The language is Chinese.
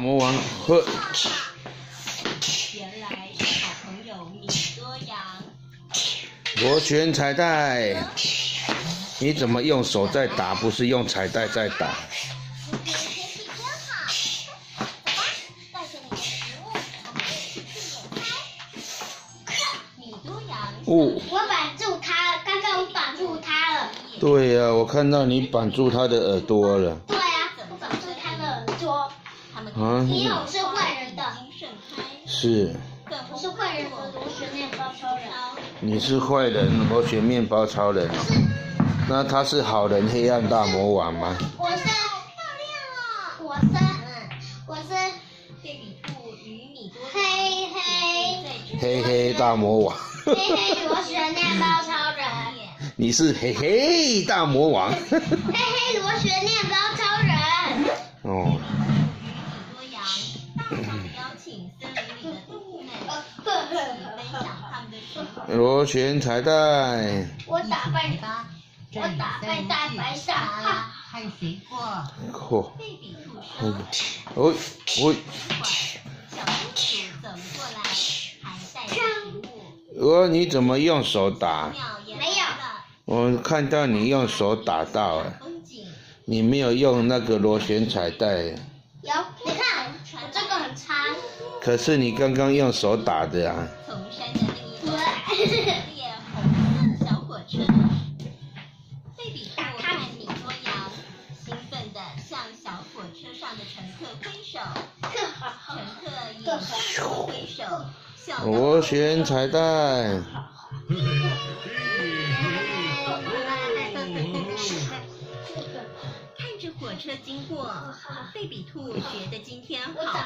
魔王呵。原来是好朋友米哥呀。螺旋彩带，你怎么用手在打？不是用彩带在打。 我绑住它，刚刚我绑住它了。对呀、啊，我看到你绑住它的耳朵了。对呀、啊，我绑住它的耳朵。啊！因为我是坏人的。是。我是坏人和螺旋面包超人。你是坏人，螺旋面包超人。那他是好人，黑暗大魔王吗？我是。漂亮了。我是。黑黑大魔王。嘿嘿，螺旋面包超人。你是嘿嘿大魔王。嘿嘿，螺旋面包超人。哦。多羊，大象邀请森林里的动物们一起分享他们的生活。螺旋彩带。我打败大白鲨。和谁过？过。贝比兔说。哦。小公主走过来，还带礼物。 你怎么用手打？没有。我看到你用手打到了，你没有用那个螺旋彩带。有，你看，我这个很长。可是你刚刚用手打的啊。从山的另一端，列红色小火车。贝比兔和米多羊兴奋地向小火车上的乘客挥手，乘客也挥手。 螺旋彩带，看着火车经过，贝比兔觉得今天好。